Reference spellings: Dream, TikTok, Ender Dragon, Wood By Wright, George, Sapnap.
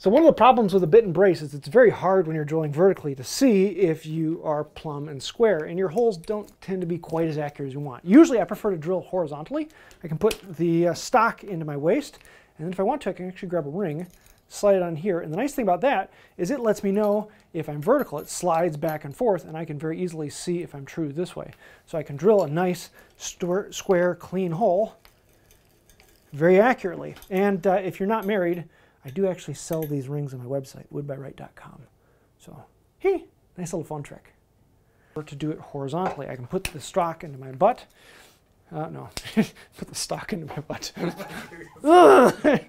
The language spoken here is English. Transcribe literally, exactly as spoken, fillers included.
So one of the problems with a bit and brace is it's very hard when you're drilling vertically to see if you are plumb and square, and your holes don't tend to be quite as accurate as you want. Usually I prefer to drill horizontally. I can put the uh, stock into my waist, and then if I want to, I can actually grab a ring, slide it on here, and the nice thing about that is it lets me know if I'm vertical. It slides back and forth, and I can very easily see if I'm true this way. So I can drill a nice, square, clean hole very accurately. And uh, if you're not married, I do actually sell these rings on my website, wood by wright dot com. So, hey, nice little fun trick. Or to do it horizontally, I can put the stock into my butt. Uh, no, put the stock into my butt.